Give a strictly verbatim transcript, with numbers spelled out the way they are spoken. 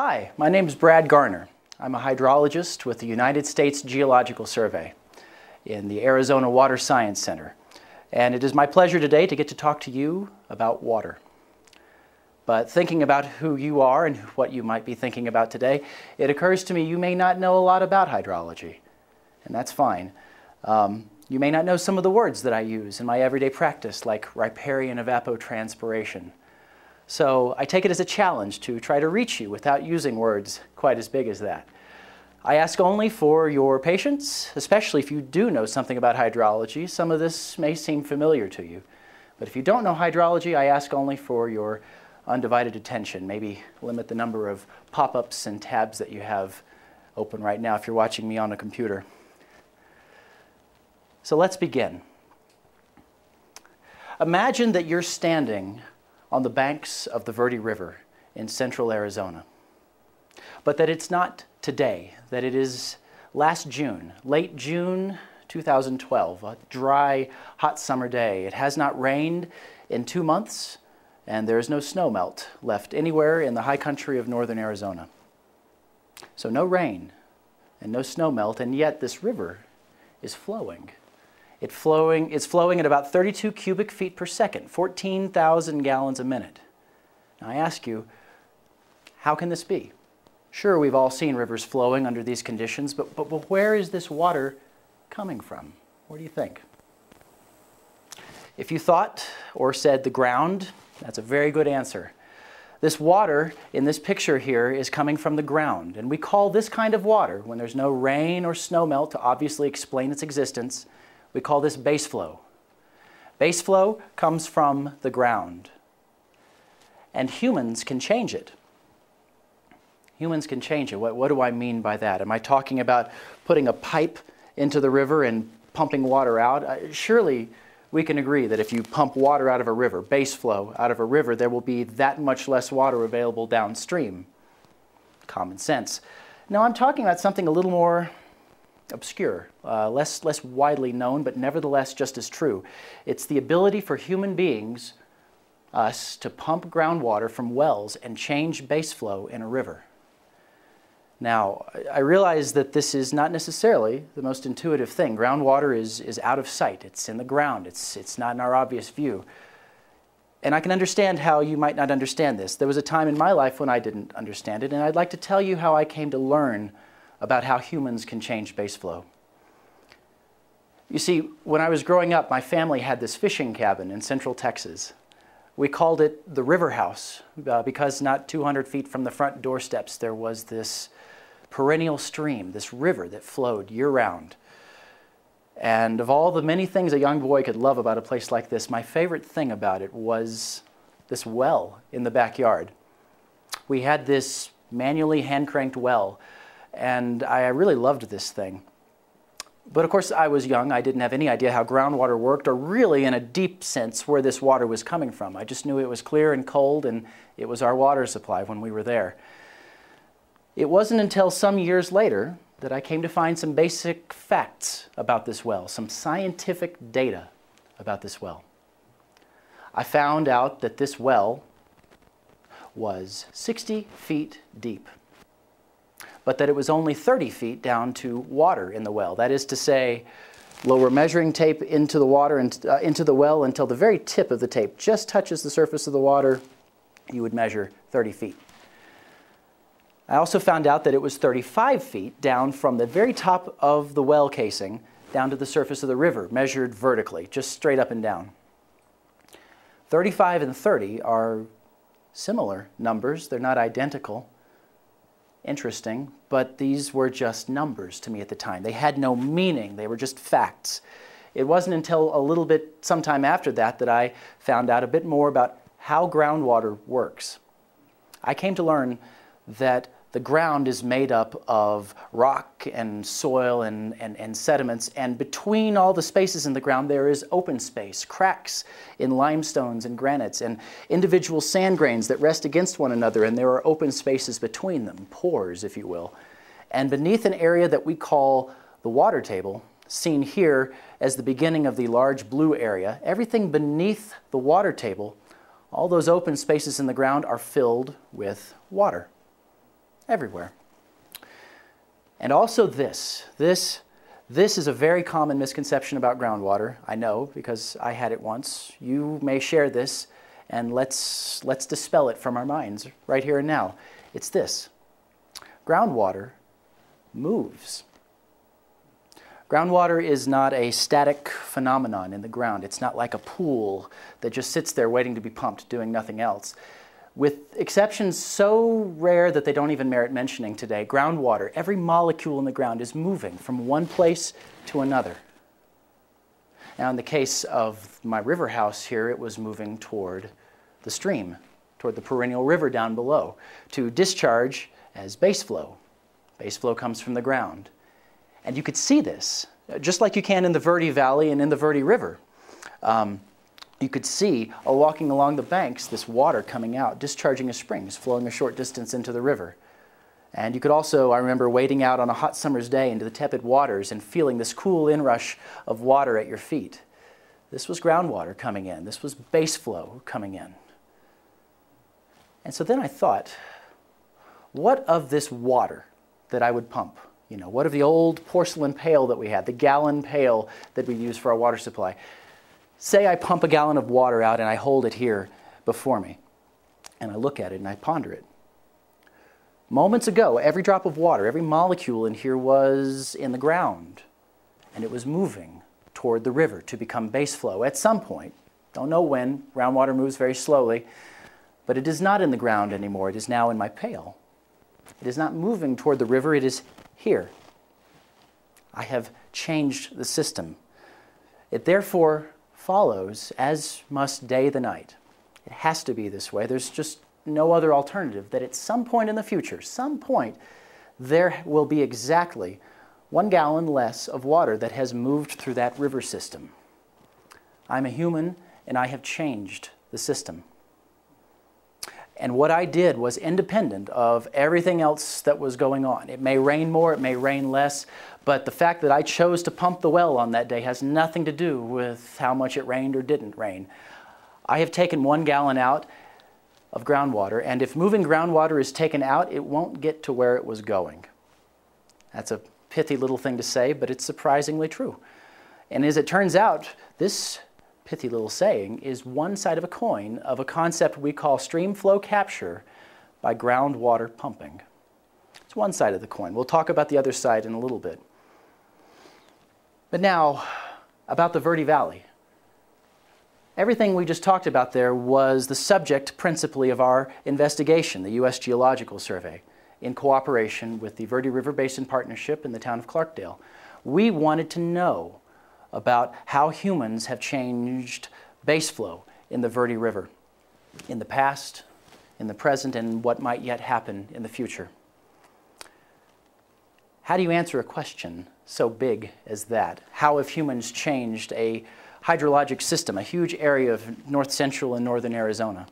Hi, my name is Brad Garner. I'm a hydrologist with the United States Geological Survey in the Arizona Water Science Center. And it is my pleasure today to get to talk to you about water. But thinking about who you are and what you might be thinking about today, it occurs to me you may not know a lot about hydrology, and that's fine. Um, you may not know some of the words that I use in my everyday practice, like riparian evapotranspiration. So I take it as a challenge to try to reach you without using words quite as big as that. I ask only for your patience, especially if you do know something about hydrology. Some of this may seem familiar to you. But if you don't know hydrology, I ask only for your undivided attention. Maybe limit the number of pop-ups and tabs that you have open right now if you're watching me on a computer. So let's begin. Imagine that you're standing on the banks of the Verde River in central Arizona. But that it's not today, that it is last June, late June two thousand twelve, a dry, hot summer day. It has not rained in two months, and there is no snowmelt left anywhere in the high country of northern Arizona. So no rain and no snowmelt, and yet this river is flowing. It flowing, it's flowing at about thirty-two cubic feet per second, fourteen thousand gallons a minute. Now I ask you, how can this be? Sure, we've all seen rivers flowing under these conditions, but, but, but where is this water coming from? What do you think? If you thought or said the ground, that's a very good answer. This water in this picture here is coming from the ground, and we call this kind of water, when there's no rain or snowmelt to obviously explain its existence, we call this base flow. Base flow comes from the ground. And humans can change it. Humans can change it. What, what do I mean by that? Am I talking about putting a pipe into the river and pumping water out? Uh, surely we can agree that if you pump water out of a river, base flow out of a river, there will be that much less water available downstream. Common sense. Now I'm talking about something a little more obscure, uh, less, less widely known, but nevertheless just as true. It's the ability for human beings, us, to pump groundwater from wells and change base flow in a river. Now, I realize that this is not necessarily the most intuitive thing. Groundwater is, is out of sight. It's in the ground. It's, it's not in our obvious view. And I can understand how you might not understand this. There was a time in my life when I didn't understand it, and I'd like to tell you how I came to learn about how humans can change base flow. You see, when I was growing up, my family had this fishing cabin in central Texas. We called it the river house uh, because not two hundred feet from the front doorsteps there was this perennial stream, this river that flowed year-round. And of all the many things a young boy could love about a place like this, my favorite thing about it was this well in the backyard. We had this manually hand-cranked well, and I really loved this thing. But of course I was young. I didn't have any idea how groundwater worked, or really in a deep sense where this water was coming from. I just knew it was clear and cold, and it was our water supply when we were there. It wasn't until some years later that I came to find some basic facts about this well, some scientific data about this well. I found out that this well was sixty feet deep, but that it was only thirty feet down to water in the well. That is to say, lower measuring tape into the water and uh, into the well until the very tip of the tape just touches the surface of the water. You would measure thirty feet. I also found out that it was thirty-five feet down from the very top of the well casing down to the surface of the river, measured vertically, just straight up and down. thirty-five and thirty are similar numbers. They're not identical. Interesting, but these were just numbers to me at the time. They had no meaning. They were just facts. It wasn't until a little bit sometime after that that I found out a bit more about how groundwater works. I came to learn that the ground is made up of rock and soil and, and, and sediments, and between all the spaces in the ground there is open space, cracks in limestones and granites, and individual sand grains that rest against one another, and there are open spaces between them, pores, if you will. And beneath an area that we call the water table, seen here as the beginning of the large blue area, everything beneath the water table, all those open spaces in the ground are filled with water. everywhere. And also this. This, this is a very common misconception about groundwater. I know, because I had it once. You may share this, and let's, let's dispel it from our minds right here and now. It's this. Groundwater moves. Groundwater is not a static phenomenon in the ground. It's not like a pool that just sits there waiting to be pumped, doing nothing else. With exceptions so rare that they don't even merit mentioning today, groundwater, every molecule in the ground is moving from one place to another. Now in the case of my river house here, it was moving toward the stream, toward the perennial river down below, to discharge as base flow. Base flow comes from the ground. And you could see this, just like you can in the Verde Valley and in the Verde River. Um, You could see, uh, walking along the banks, this water coming out, discharging as springs, flowing a short distance into the river. And you could also, I remember, wading out on a hot summer's day into the tepid waters and feeling this cool inrush of water at your feet. This was groundwater coming in. This was base flow coming in. And so then I thought, what of this water that I would pump? You know, what of the old porcelain pail that we had, the gallon pail that we used for our water supply? Say I pump a gallon of water out and I hold it here before me, and I look at it and I ponder it. Moments ago, every drop of water, every molecule in here was in the ground, and it was moving toward the river to become base flow at some point. Don't know when. Groundwater moves very slowly, but it is not in the ground anymore. It is now in my pail. It is not moving toward the river. It is here. I have changed the system. It therefore follows, as must day the night. It has to be this way. There's just no other alternative, that at some point in the future, some point, there will be exactly one gallon less of water that has moved through that river system. I'm a human, and I have changed the system. And what I did was independent of everything else that was going on. It may rain more, it may rain less, but the fact that I chose to pump the well on that day has nothing to do with how much it rained or didn't rain. I have taken one gallon out of groundwater, and if moving groundwater is taken out, it won't get to where it was going. That's a pithy little thing to say, but it's surprisingly true. And as it turns out, this pithy little saying is one side of a coin of a concept we call stream flow capture by groundwater pumping. It's one side of the coin. We'll talk about the other side in a little bit. But now, about the Verde Valley. Everything we just talked about there was the subject principally of our investigation, the U S Geological Survey, in cooperation with the Verde River Basin Partnership in the town of Clarkdale. We wanted to know about how humans have changed base flow in the Verde River in the past, in the present, and what might yet happen in the future. How do you answer a question so big as that? How have humans changed a hydrologic system, a huge area of north central and northern Arizona?